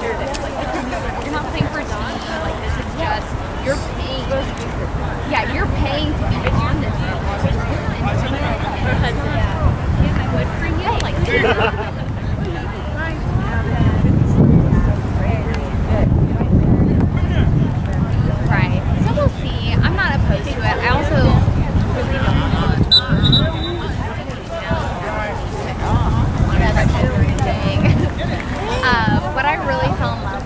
bigger than like you're not playing for Don. Like this is just you're paying. Yeah, you're paying to be on this. Yeah, I would for you. Like right. So we'll see. I'm not opposed to it. I also. What I really fell in love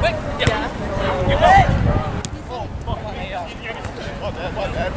Wait! Yeah. Oh, fuck. What the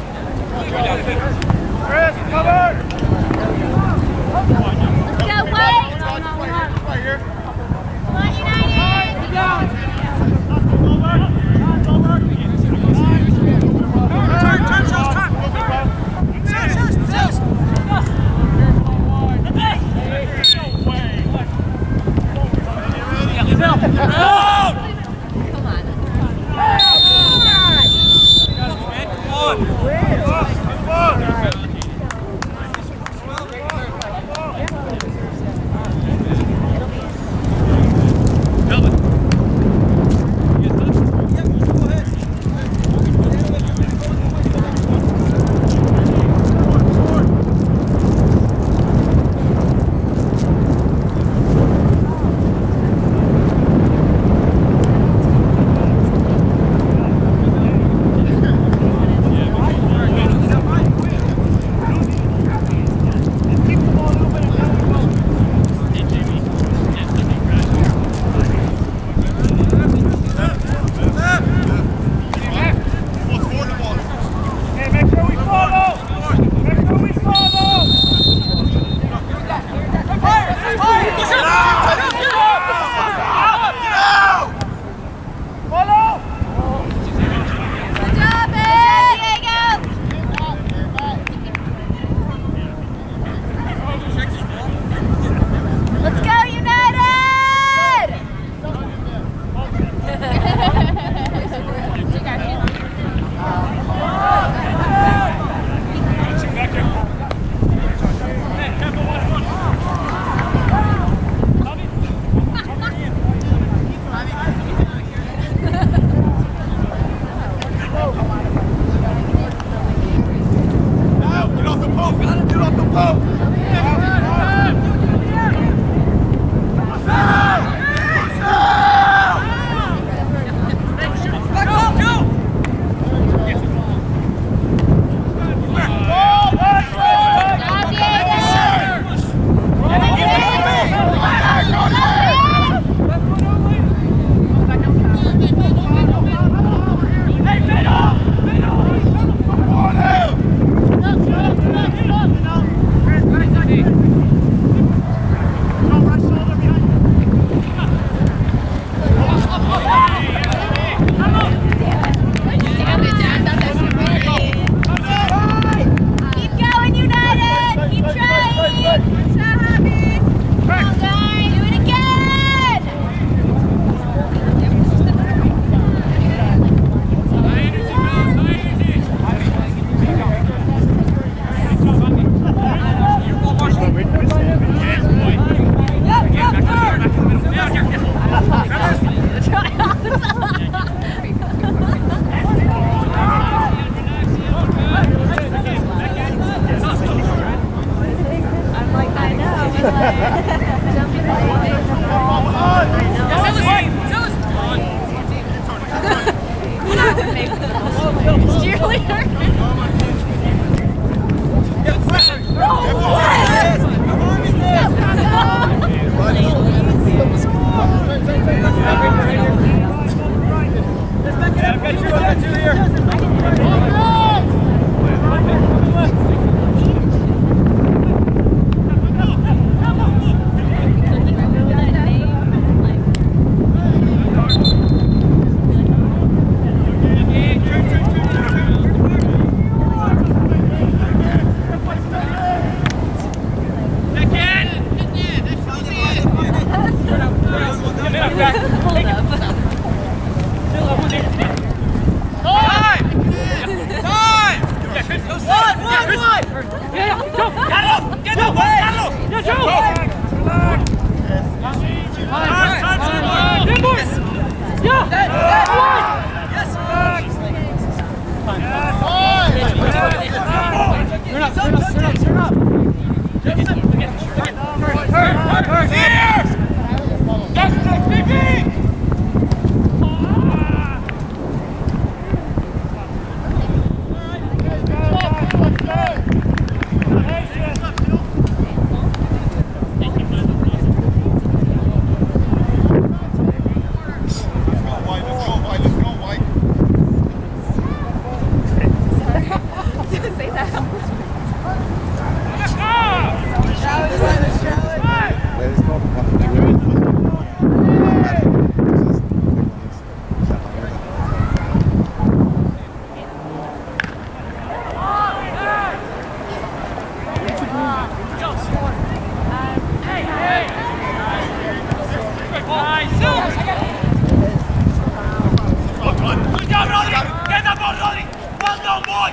¡Venga, Rodri! ¡Queda por Rodri! ¡Mal no voy!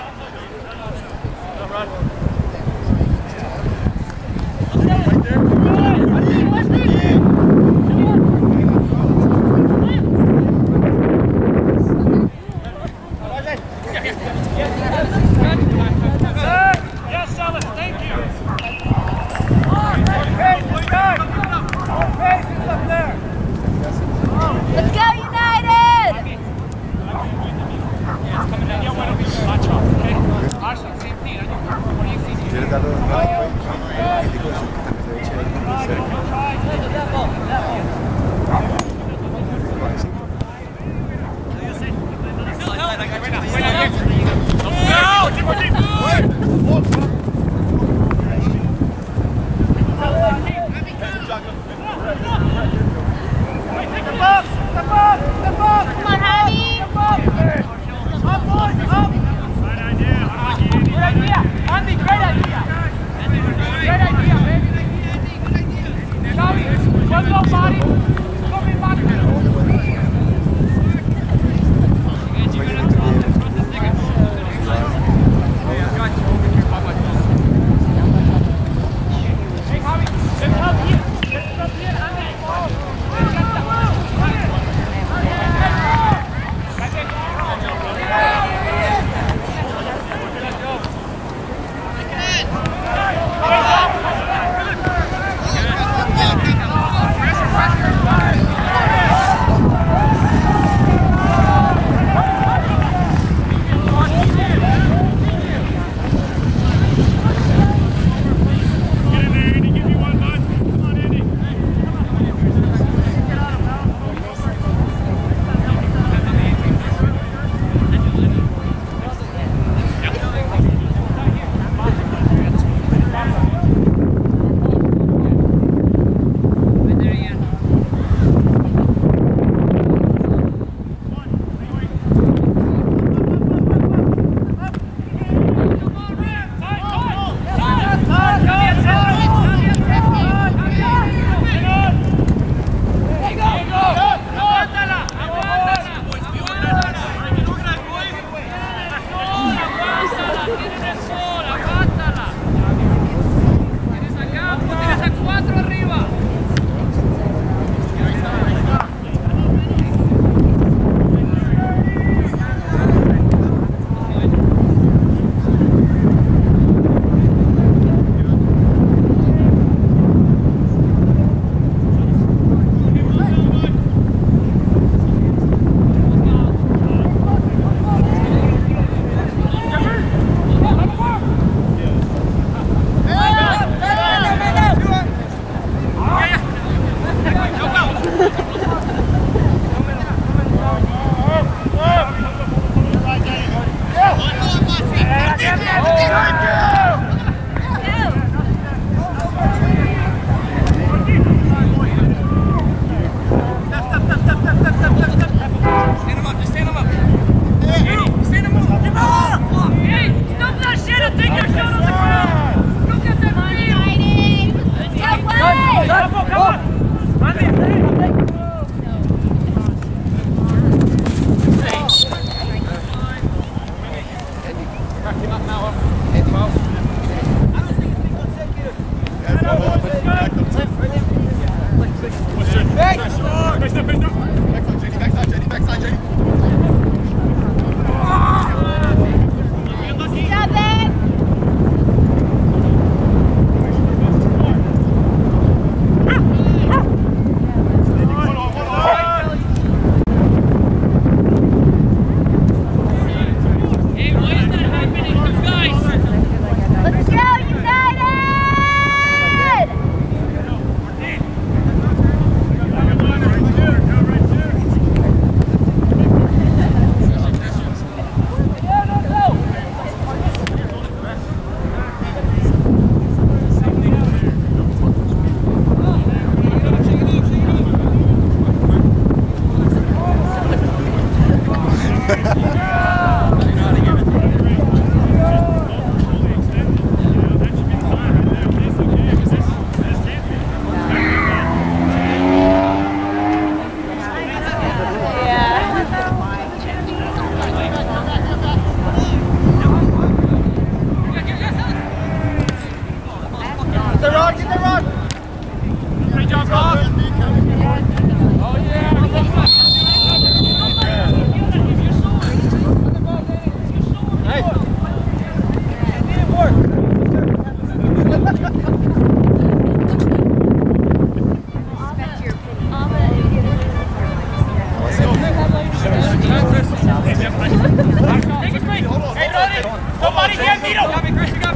Take his break. Hey, Tony. Somebody get Vito.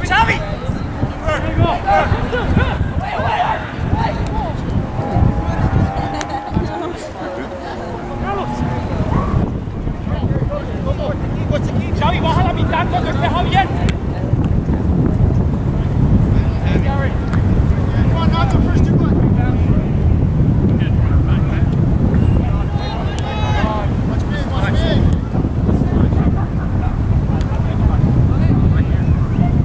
Xavi. Xavi, baja la mitad, no te dejó bien. Yeah. Yeah. Yeah.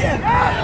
Yeah. Yeah. Yeah.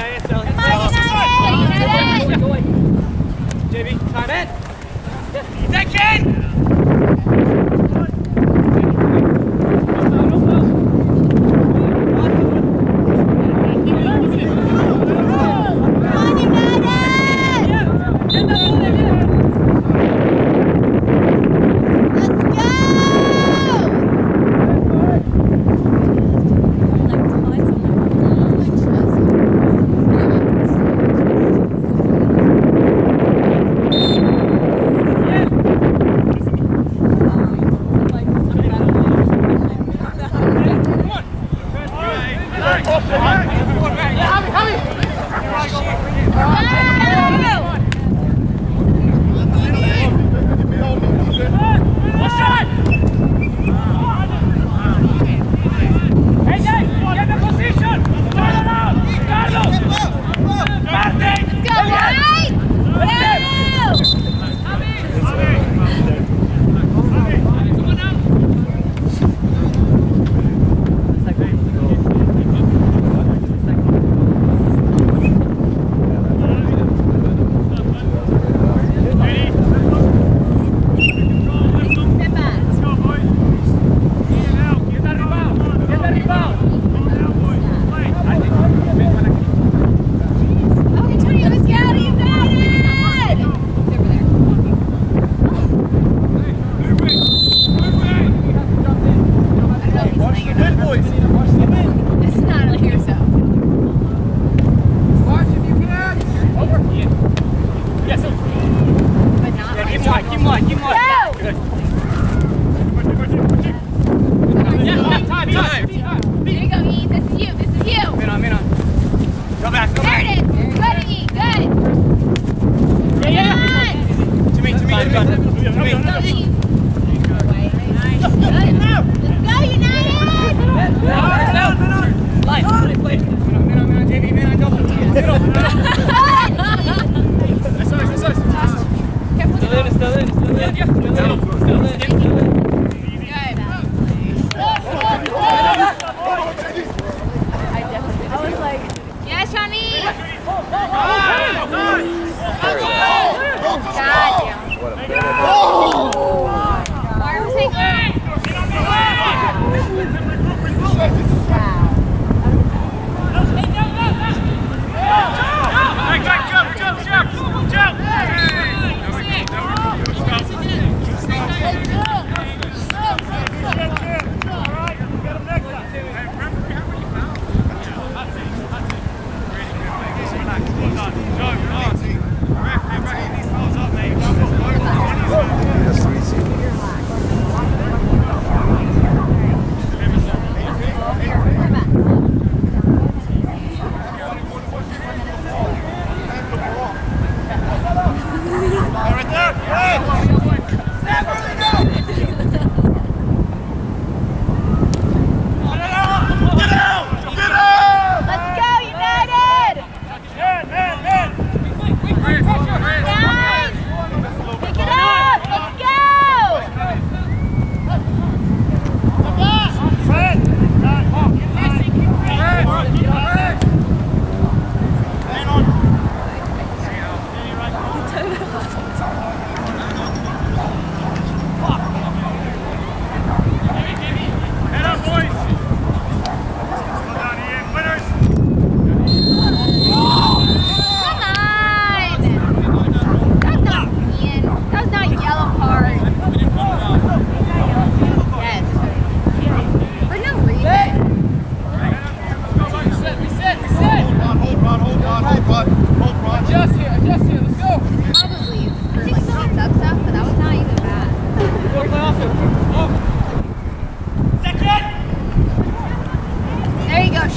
ASL. Come on, JB, time in. He's that I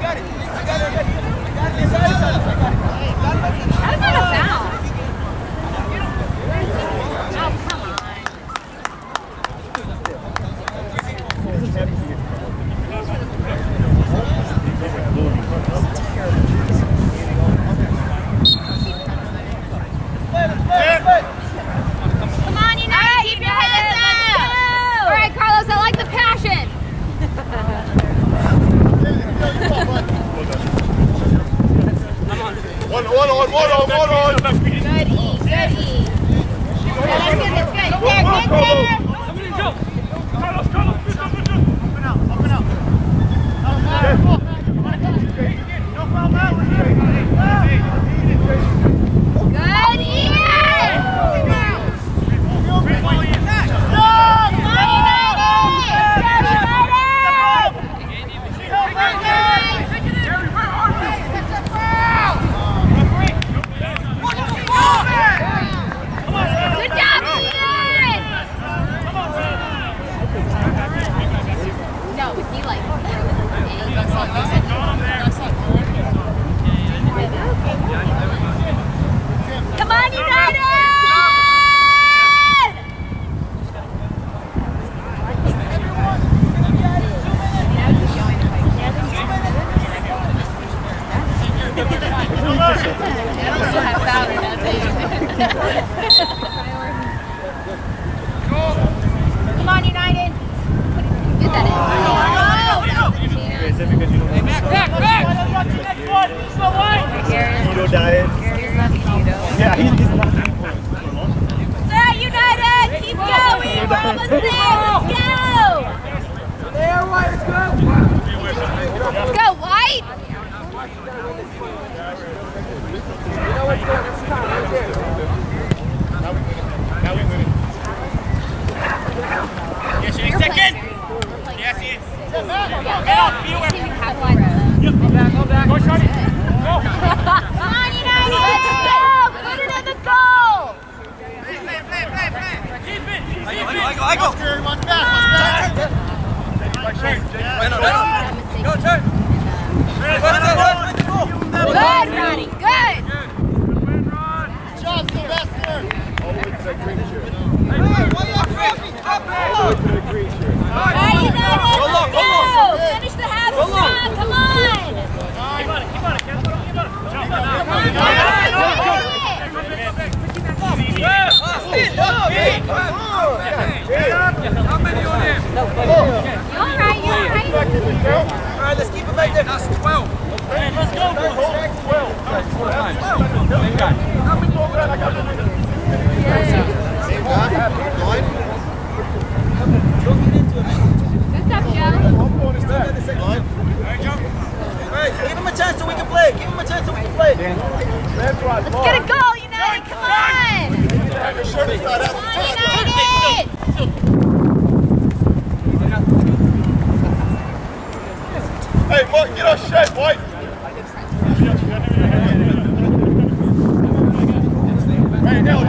got it. Good E, good E. Let's get it, yeah, get there. That was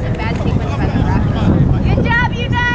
a bad sequence by the Raptors. Good job, you guys!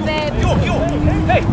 Yeah, babe. Yo. Hey. Good,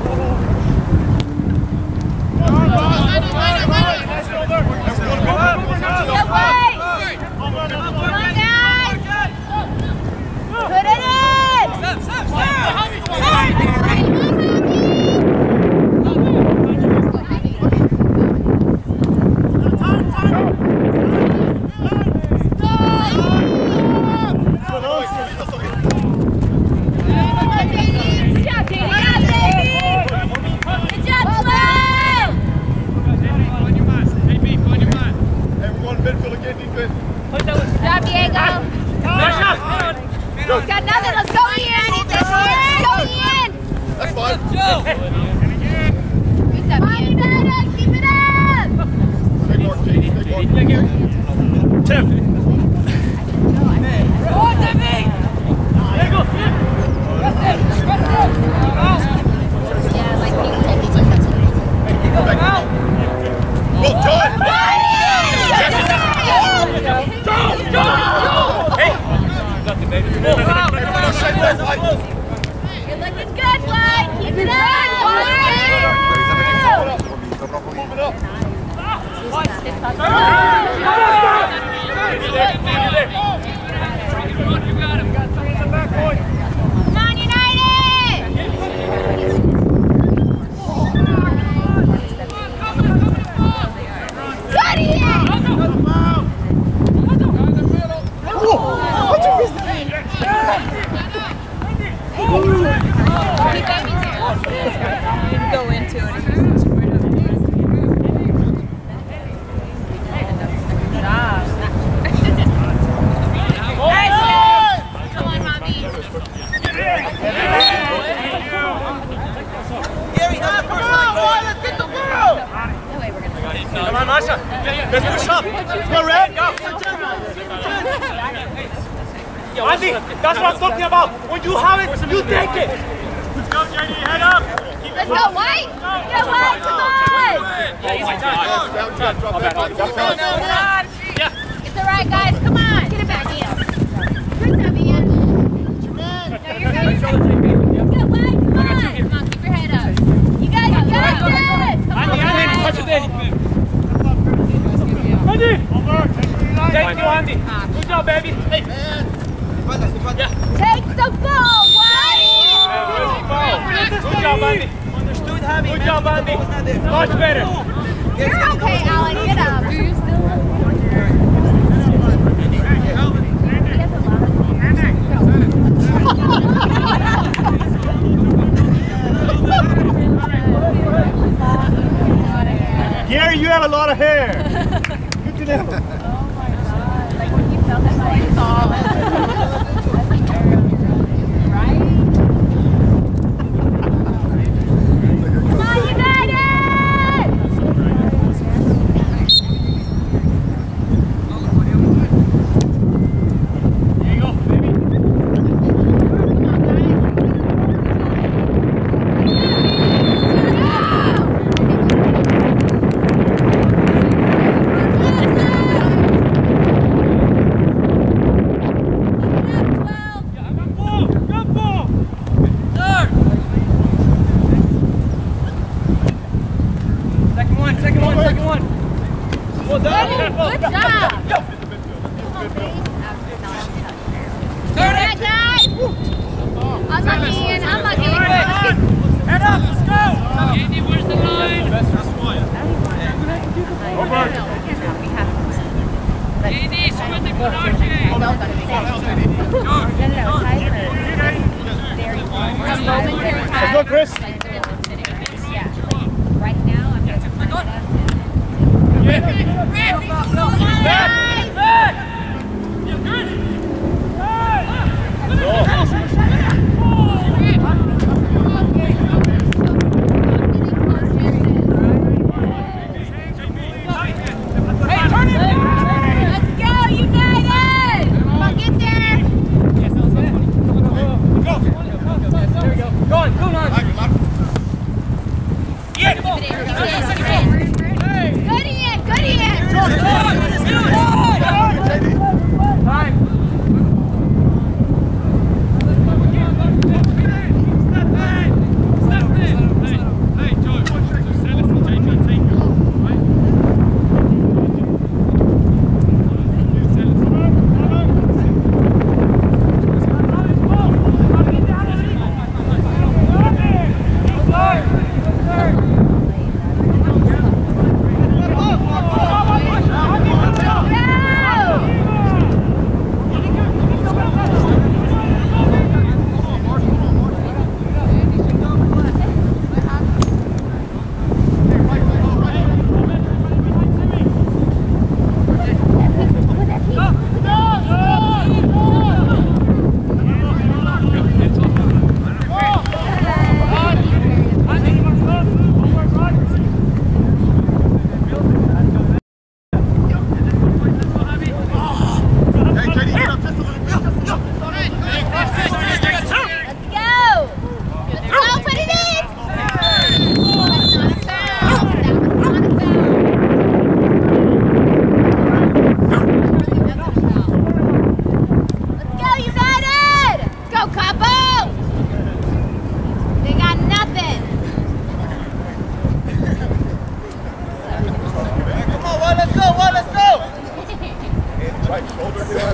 Ian. Good, Ian. Go, go, go.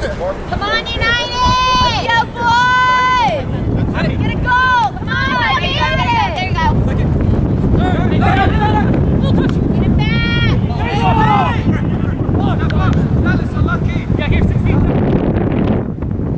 Come on, United! Go, boys! Get a goal! Come on, United! There you go. Get it back! That is so lucky. Yeah, give 16. Let's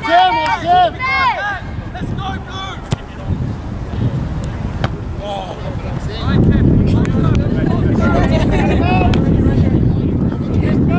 go.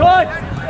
Let's go! Hey,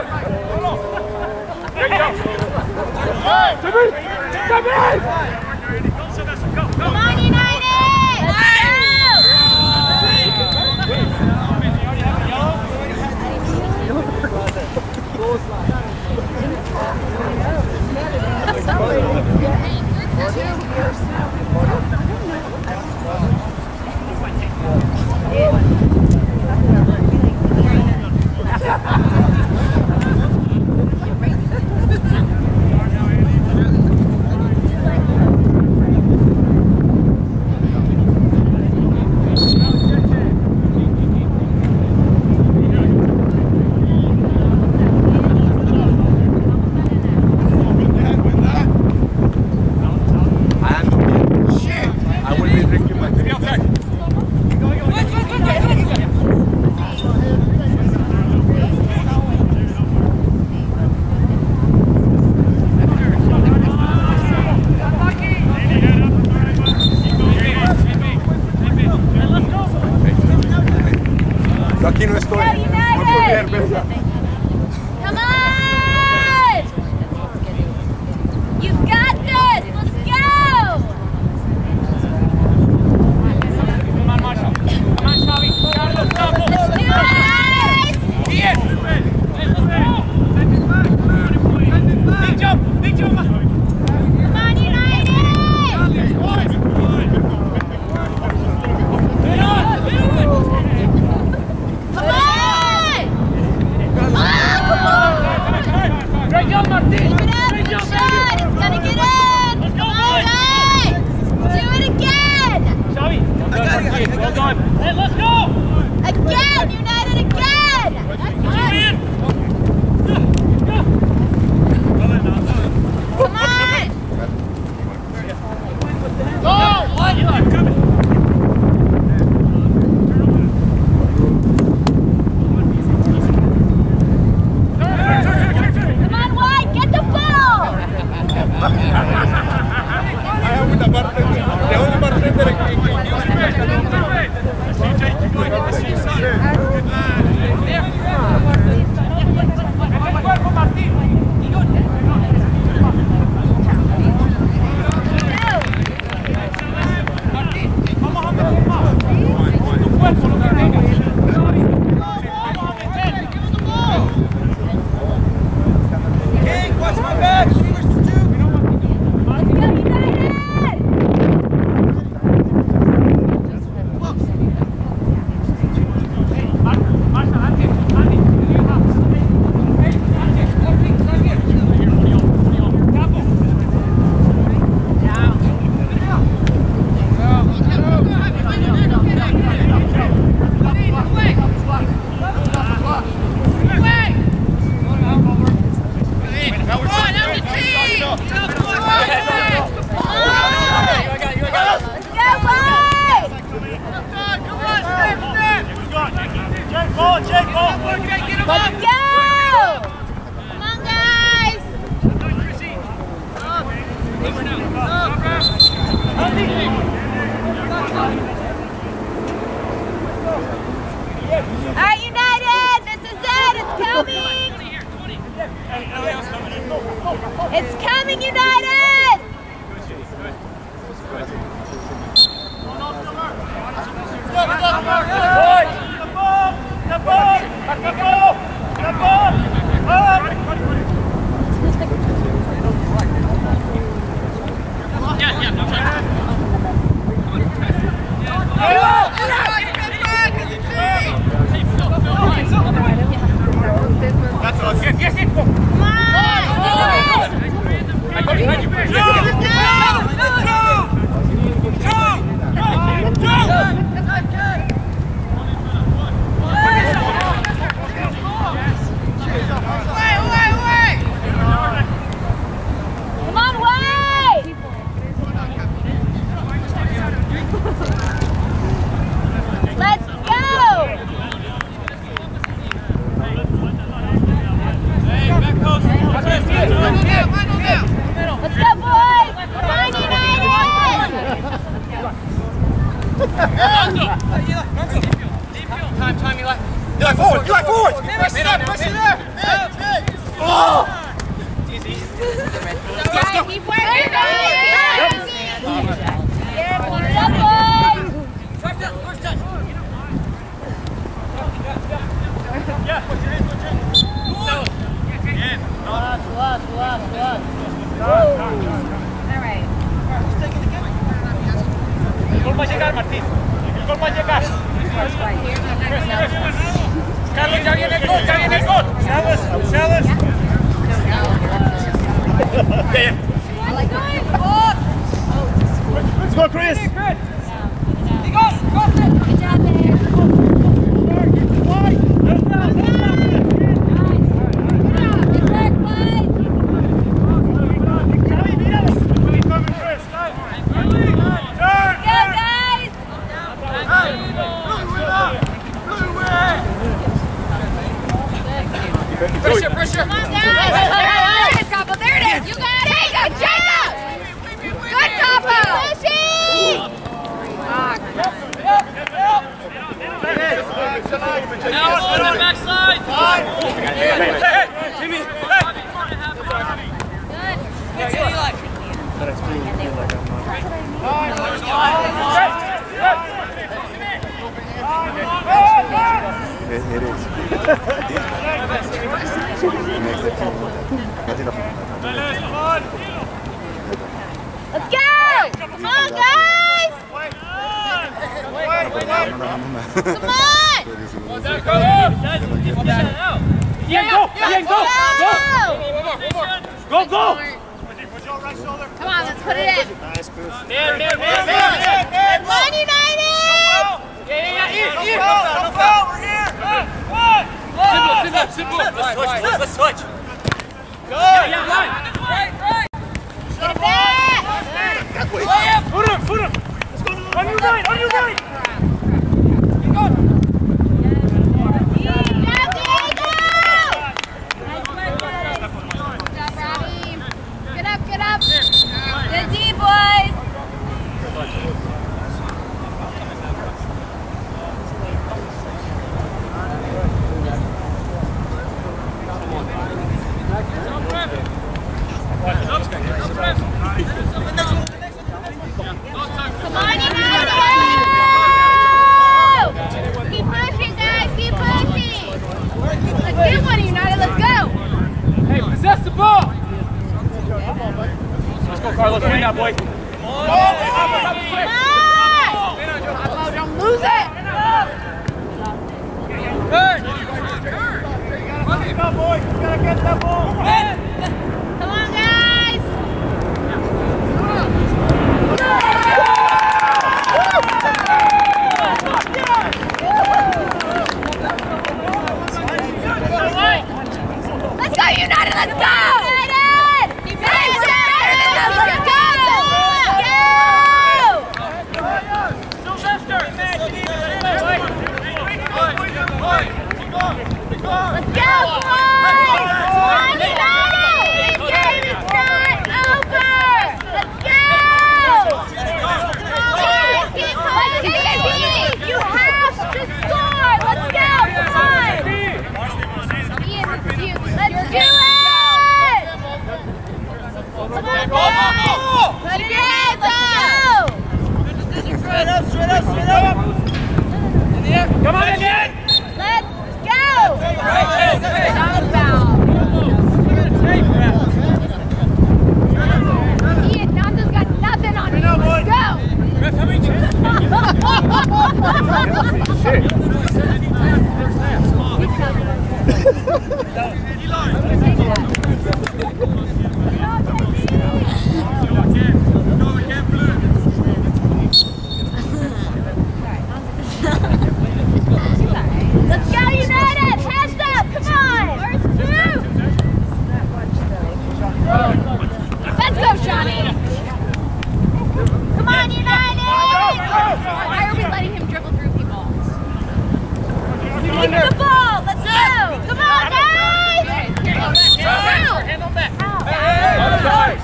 back post! Left. All right. Who's taking the game? El gol va a llegar, Martín. El gol va a llegar. Carlos, ya viene el gol, ya viene el gol. Sabes. Let's go, Chris. Pressure. Come on, guys. There it is, Capo. There it is. You got it. Jacob. Good, Capo. Now it's on the backside. Hey, Jimmy. Good. It is. Let's go! Come on, guys! Come on! Go! Come on, let's put it in. Man United! Yeah, Simple. Let's switch. Good. Right. Get back. That way. Put him. Let's go. On your right. Keep going. Go. Stop, Robbie. Get up. Good D, boys. Carlos, win that, boy. Come on! Don't lose it! Hey! Come on, boy! You gotta get that ball! Come on, guys! Let's go, United! Let's go! Let's go, boys! Game is not over! Let's go! Guys, keep pushing! You have to score! Let's go! Come on! Ian, it's you. Let's do it! Come on, guys! Put it in! Let's go! Good decision, straight up! In the air! Come on, again! Ian, Nando's got nothing on him. Let's go! Griff, how many chances? Let's go, United! Let's go, Johnny! Come on, United! Why are we letting him dribble through people? Keep the ball! Let's go! Come on, guys! Handle that!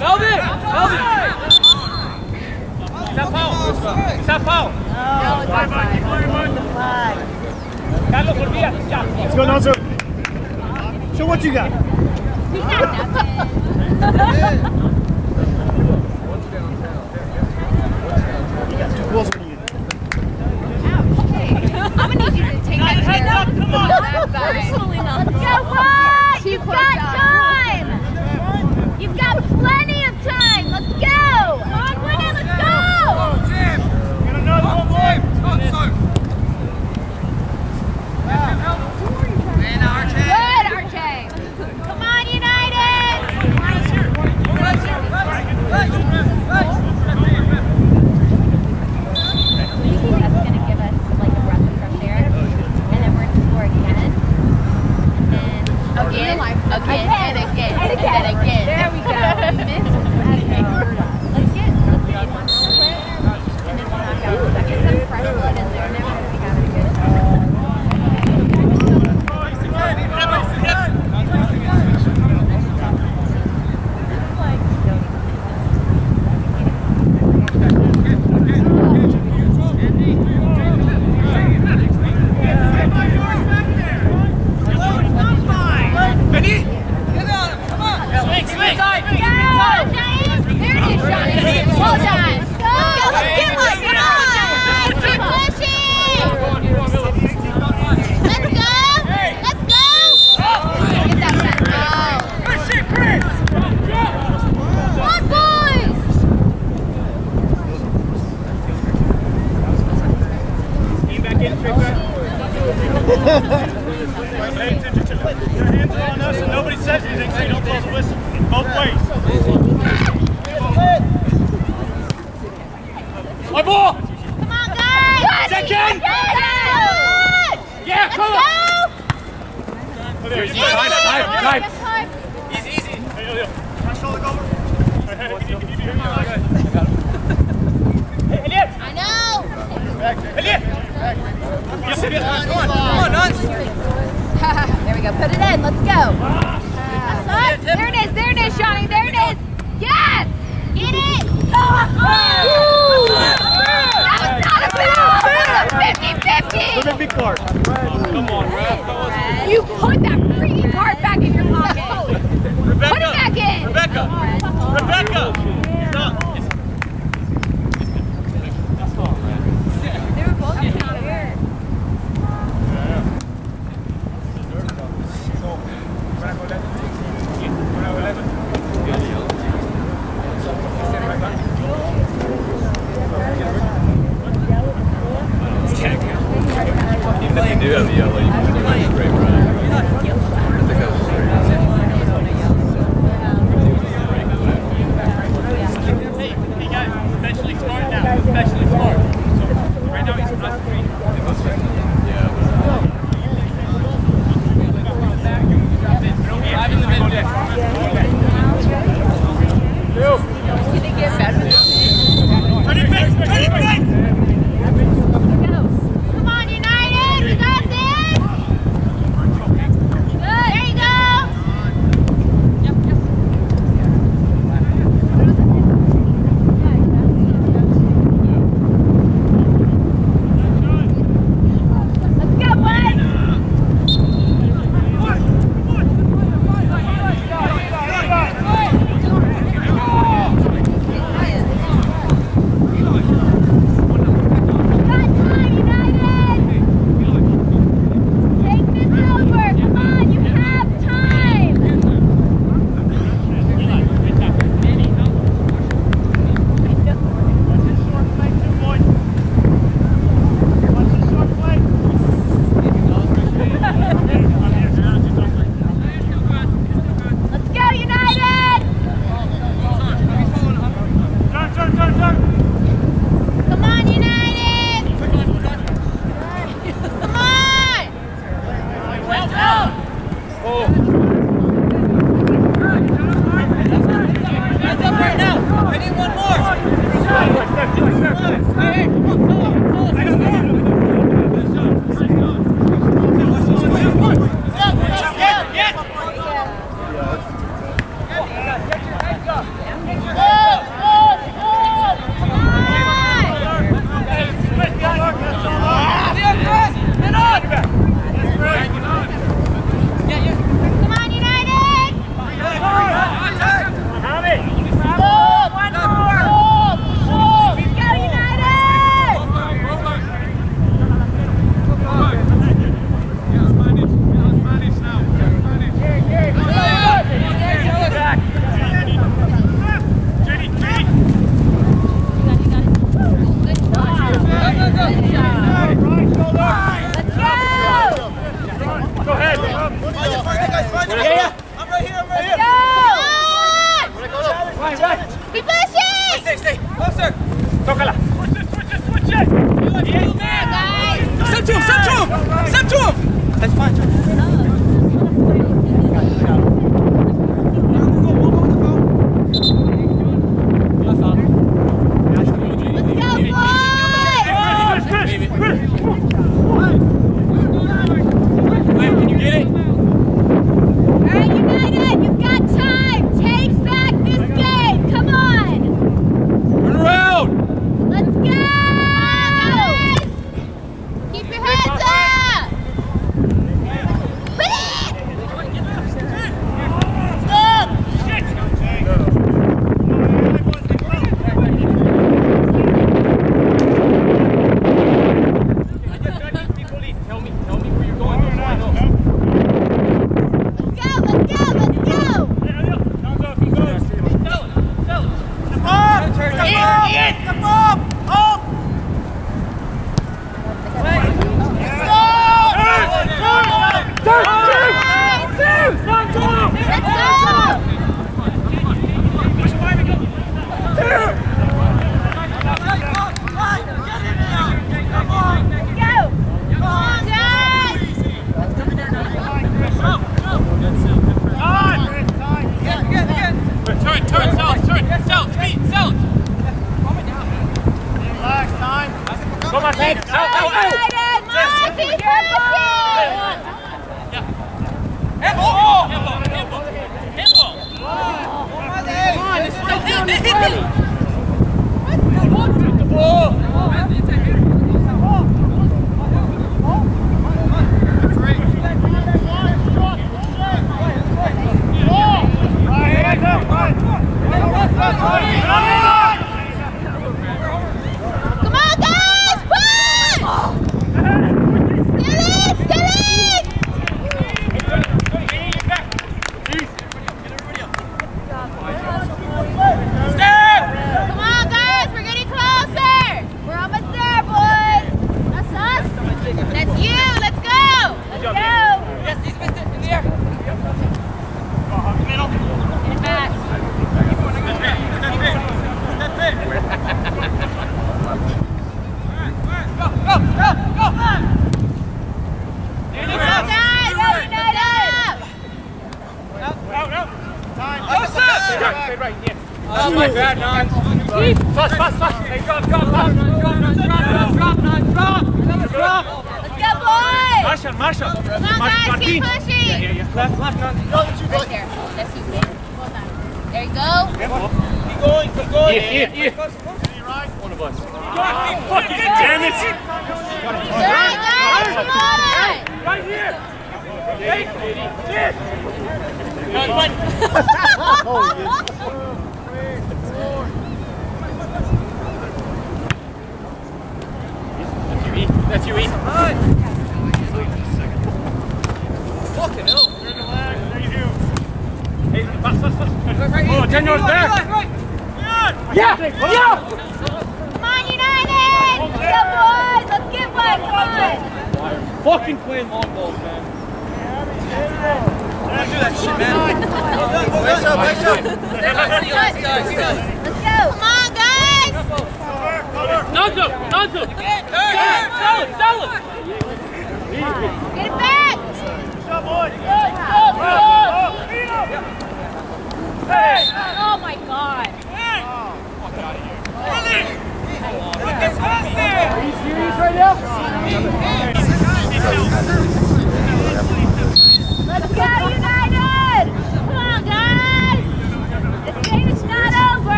Melvin! Is that foul? No, it's not foul. Carlos, volvía. Let's go, Nelson. Show what you got. We got nothing. You got 2 goals for you. I'm going to need you to take that head up. Come on. Personally, not. Let's go, boy. You've got time. that again. There we go. Let's get one chocolate and then one on top. Let's get some fresh blood in there. Now we got it good. That's fine, John.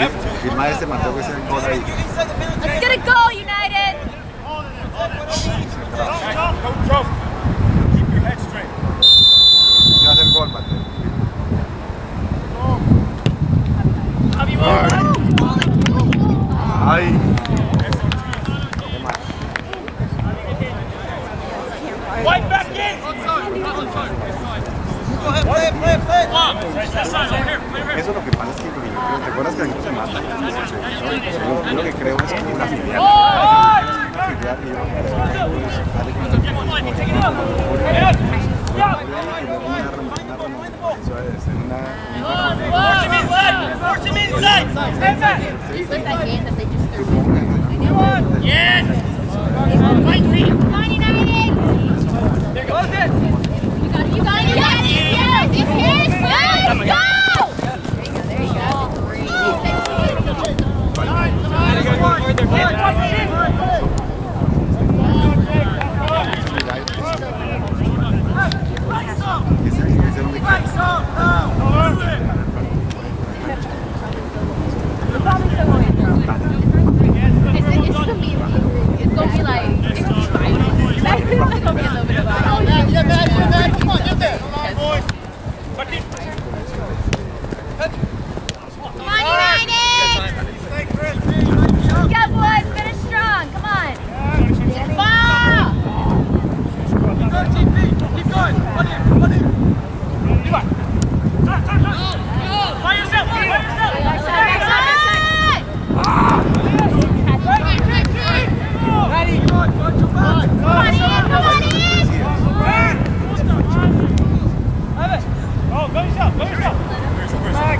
Might se mató que se gol ahí. Let's get a goal, United! Don't jump. Keep your head straight. Se va a hacer gol, Mateo. Javi, ay. White back in! Go ahead, play! Eso es lo que pasa, es que ¿te acuerdas que se mata? Yo lo que creo es que una filial. Yes!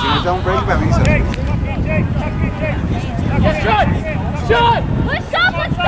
Si me da un break, me avisa. ¡Shot! ¡Let's go! ¡Let's go!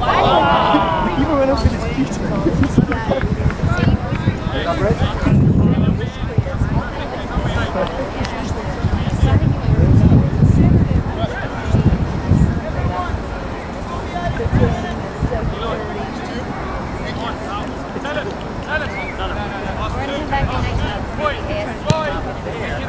Pero por ejemplo, los viejitos no juegan a los Hurry up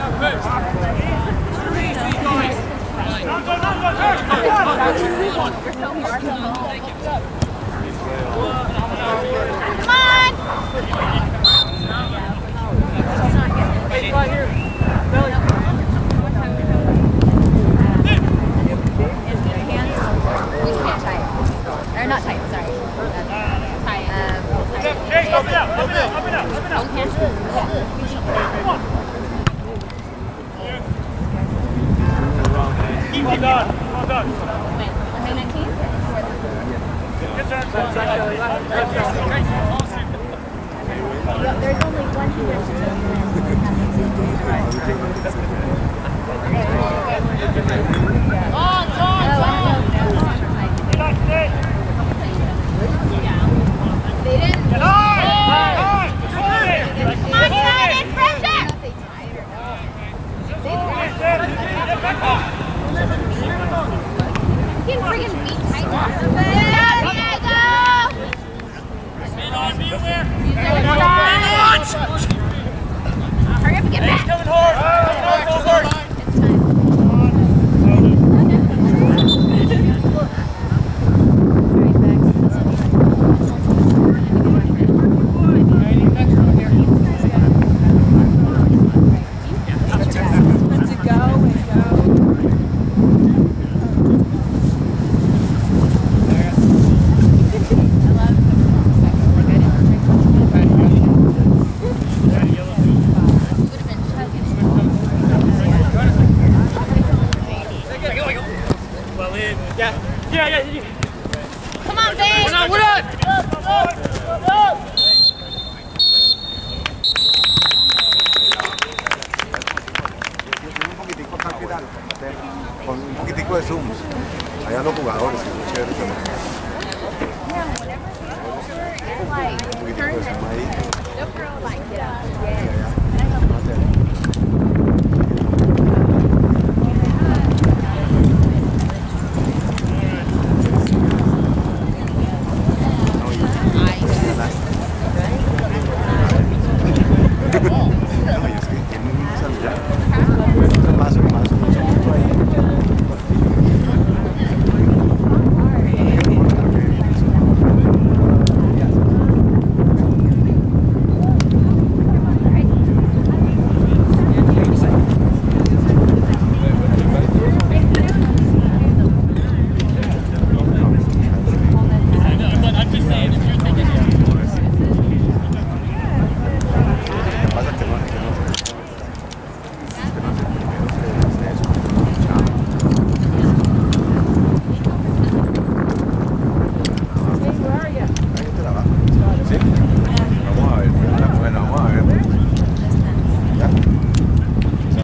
and get back! He's coming hard! Yeah. Come on, babe. We're up. Con un poquitico de zooms, allá los jugadores, es chévere también. Un poquitico de zoom ahí. No, y es que tienen un salida.